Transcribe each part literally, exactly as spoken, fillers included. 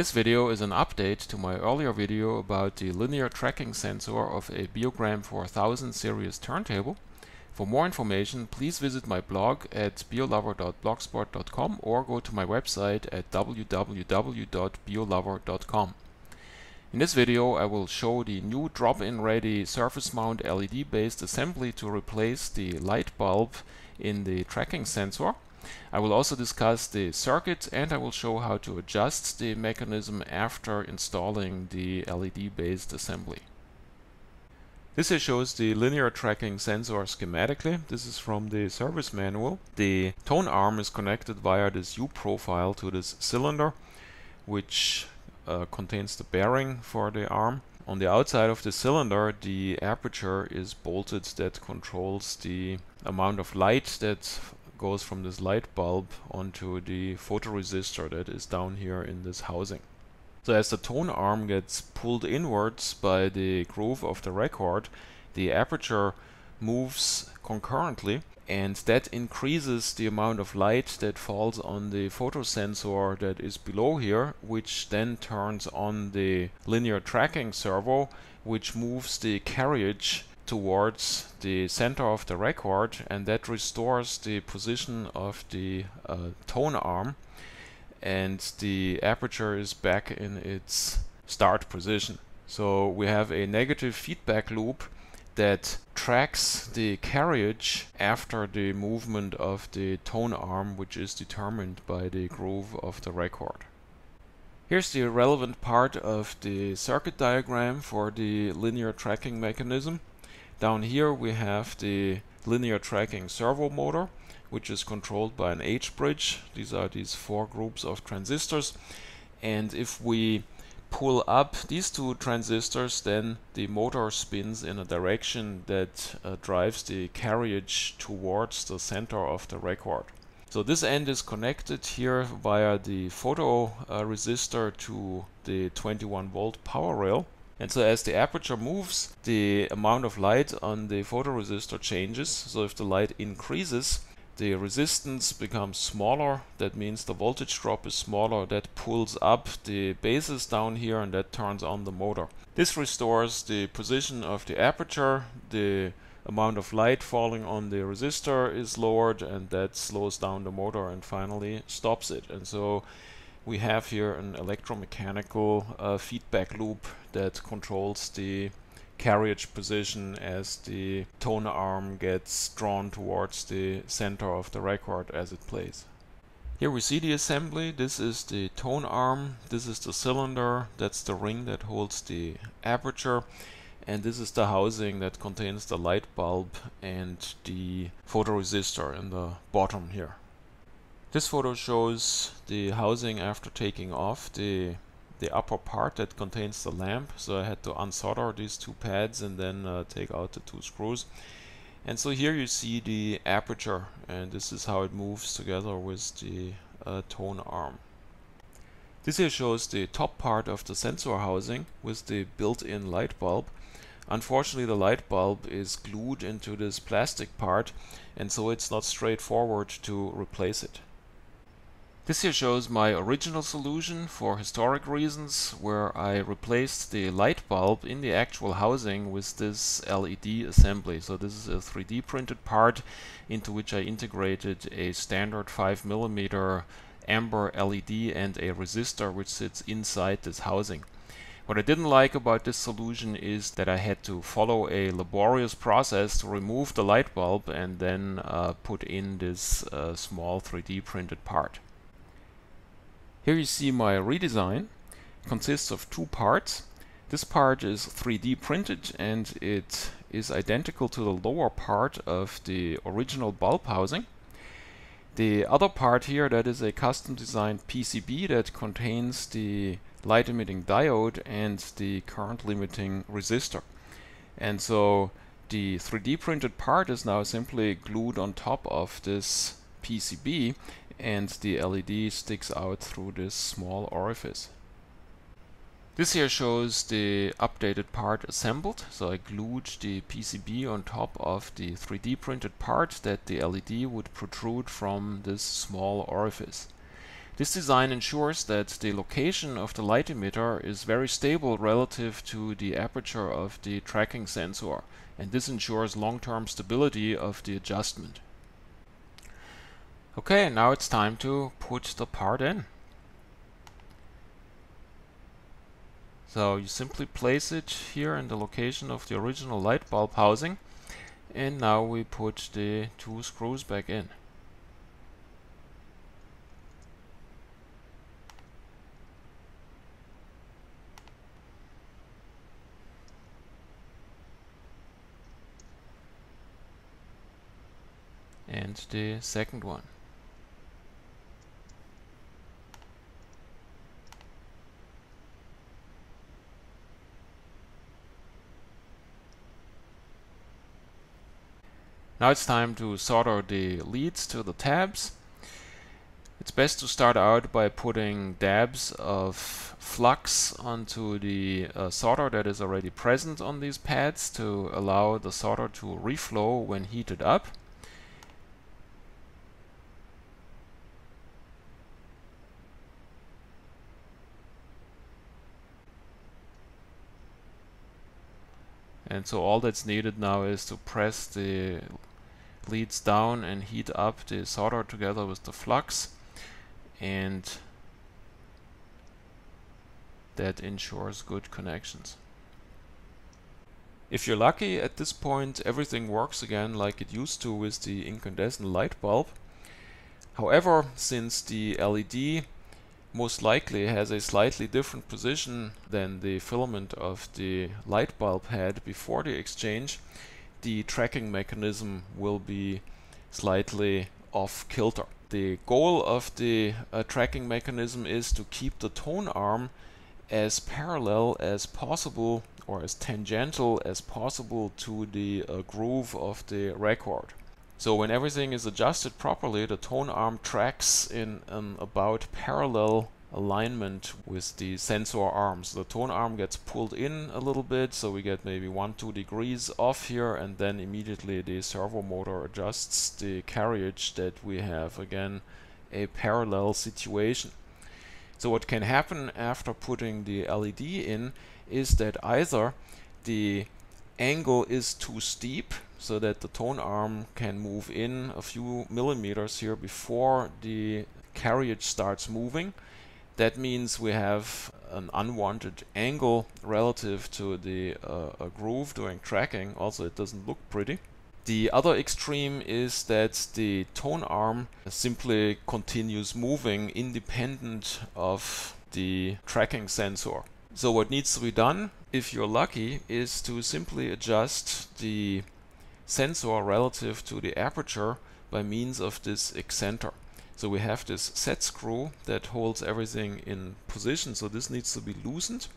This video is an update to my earlier video about the linear tracking sensor of a Beogram four thousand series turntable. For more information, please visit my blog at beolover dot blogspot dot com or go to my website at w w w dot beolover dot com. In this video, I will show the new drop-in ready surface mount L E D based assembly to replace the light bulb in the tracking sensor. I will also discuss the circuit, and I will show how to adjust the mechanism after installing the L E D based assembly. This shows the linear tracking sensor schematically. This is from the service manual. The tone arm is connected via this U profile to this cylinder, which Uh, contains the bearing for the arm. On the outside of the cylinder, the aperture is bolted that controls the amount of light that goes from this light bulb onto the photoresistor that is down here in this housing. So as the tone arm gets pulled inwards by the groove of the record, the aperture moves concurrently, and that increases the amount of light that falls on the photosensor that is below here, which then turns on the linear tracking servo, which moves the carriage towards the center of the record, and that restores the position of the uh, tone arm, and the aperture is back in its start position. So we have a negative feedback loop that tracks the carriage after the movement of the tone arm, which is determined by the groove of the record. Here's the relevant part of the circuit diagram for the linear tracking mechanism. Down here we have the linear tracking servo motor, which is controlled by an H bridge. These are these four groups of transistors, and if we pull up these two transistors, then the motor spins in a direction that uh, drives the carriage towards the center of the record. So this end is connected here via the photo uh, resistor to the twenty-one volt power rail, and so as the aperture moves, the amount of light on the photoresistor changes. So if the light increases, the resistance becomes smaller. That means the voltage drop is smaller. That pulls up the bases down here, and that turns on the motor. This restores the position of the aperture. The amount of light falling on the resistor is lowered, and that slows down the motor and finally stops it. And so we have here an electromechanical uh, feedback loop that controls the carriage position as the tone arm gets drawn towards the center of the record as it plays. Here we see the assembly. This is the tone arm, this is the cylinder, that's the ring that holds the aperture, and this is the housing that contains the light bulb and the photoresistor in the bottom here. This photo shows the housing after taking off the the upper part that contains the lamp. So I had to unsolder these two pads and then uh, take out the two screws. And so here you see the aperture, and this is how it moves together with the uh, tone arm. This here shows the top part of the sensor housing with the built-in light bulb. Unfortunately, the light bulb is glued into this plastic part, and so it's not straightforward to replace it. This here shows my original solution for historic reasons, where I replaced the light bulb in the actual housing with this L E D assembly. So this is a three D printed part into which I integrated a standard five millimeter amber L E D and a resistor which sits inside this housing. What I didn't like about this solution is that I had to follow a laborious process to remove the light bulb and then uh, put in this uh, small three D printed part. Here you see my redesign. It consists of two parts. This part is three D printed, and it is identical to the lower part of the original bulb housing. The other part here, that is a custom designed P C B that contains the light emitting diode and the current limiting resistor. And so the three D printed part is now simply glued on top of this P C B, and the L E D sticks out through this small orifice. This here shows the updated part assembled. So I glued the P C B on top of the three D printed part that the L E D would protrude from this small orifice. This design ensures that the location of the light emitter is very stable relative to the aperture of the tracking sensor, and this ensures long-term stability of the adjustment. Okay, now it's time to put the part in. So you simply place it here in the location of the original light bulb housing, and now we put the two screws back in. And the second one. Now it's time to solder the leads to the tabs. It's best to start out by putting dabs of flux onto the uh, solder that is already present on these pads to allow the solder to reflow when heated up. And so all that's needed now is to press the leads down and heat up the solder together with the flux, and that ensures good connections. If you're lucky, at this point everything works again like it used to with the incandescent light bulb. However, since the L E D most likely has a slightly different position than the filament of the light bulb had before the exchange, the tracking mechanism will be slightly off kilter. The goal of the uh, tracking mechanism is to keep the tone arm as parallel as possible, or as tangential as possible, to the uh, groove of the record. So when everything is adjusted properly, the tone arm tracks in an about parallel alignment with the sensor arms. The tone arm gets pulled in a little bit, so we get maybe one, two degrees off here, and then immediately the servo motor adjusts the carriage that we have, again, a parallel situation. So what can happen after putting the L E D in is that either the angle is too steep, so that the tone arm can move in a few millimeters here before the carriage starts moving. That means we have an unwanted angle relative to the uh, groove during tracking. Also, it doesn't look pretty. The other extreme is that the tone arm simply continues moving independent of the tracking sensor. So what needs to be done, if you're lucky, is to simply adjust the sensor relative to the aperture by means of this excenter. So we have this set screw that holds everything in position, so this needs to be loosened,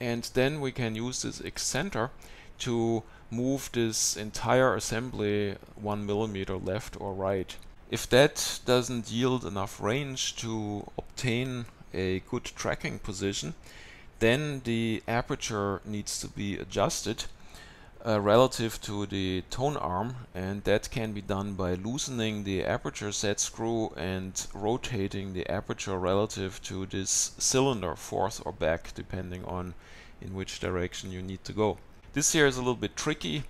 and then we can use this excenter to move this entire assembly one millimeter left or right. If that doesn't yield enough range to obtain a good tracking position, then the aperture needs to be adjusted uh, relative to the tone arm, and that can be done by loosening the aperture set screw and rotating the aperture relative to this cylinder, forth or back, depending on in which direction you need to go. This here is a little bit tricky,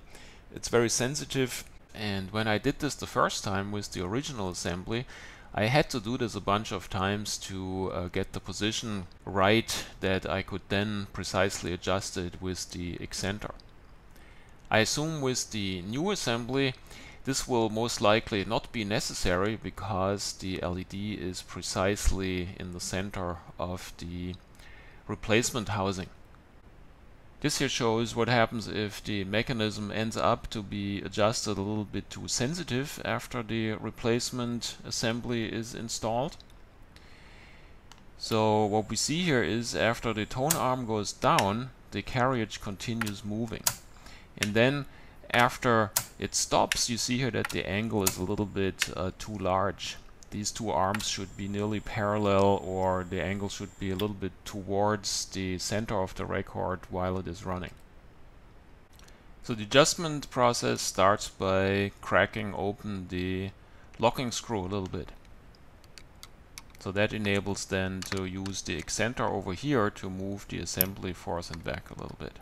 it's very sensitive, and when I did this the first time with the original assembly, I had to do this a bunch of times to uh, get the position right that I could then precisely adjust it with the excenter. I assume with the new assembly this will most likely not be necessary, because the L E D is precisely in the center of the replacement housing. This here shows what happens if the mechanism ends up to be adjusted a little bit too sensitive after the replacement assembly is installed. So what we see here is after the tone arm goes down, the carriage continues moving. And then after it stops, you see here that the angle is a little bit uh, too large. These two arms should be nearly parallel, or the angle should be a little bit towards the center of the record while it is running. So the adjustment process starts by cracking open the locking screw a little bit. So that enables then to use the excenter over here to move the assembly forth and back a little bit.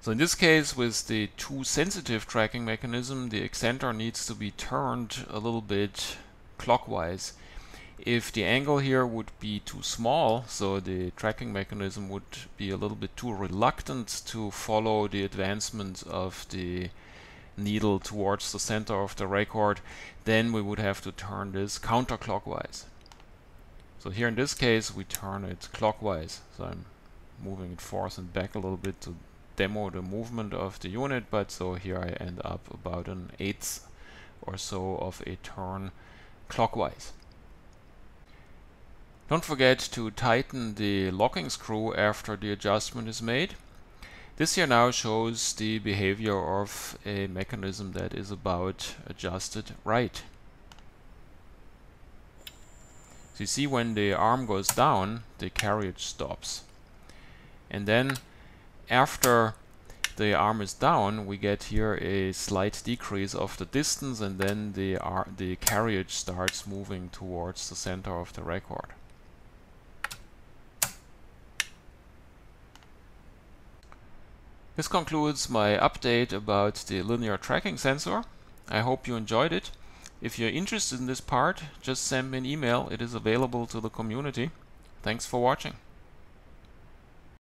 So in this case, with the too sensitive tracking mechanism, the excenter needs to be turned a little bit clockwise. If the angle here would be too small, so the tracking mechanism would be a little bit too reluctant to follow the advancement of the needle towards the center of the record, then we would have to turn this counterclockwise. So here in this case, we turn it clockwise. So I'm moving it forth and back a little bit to demo the movement of the unit, but so here I end up about an eighth or so of a turn clockwise. Don't forget to tighten the locking screw after the adjustment is made. This here now shows the behavior of a mechanism that is about adjusted right. So you see when the arm goes down, the carriage stops. And then after the arm is down, we get here a slight decrease of the distance, and then the, ar the carriage starts moving towards the center of the record. This concludes my update about the linear tracking sensor. I hope you enjoyed it. If you're interested in this part, just send me an email. It is available to the community. Thanks for watching.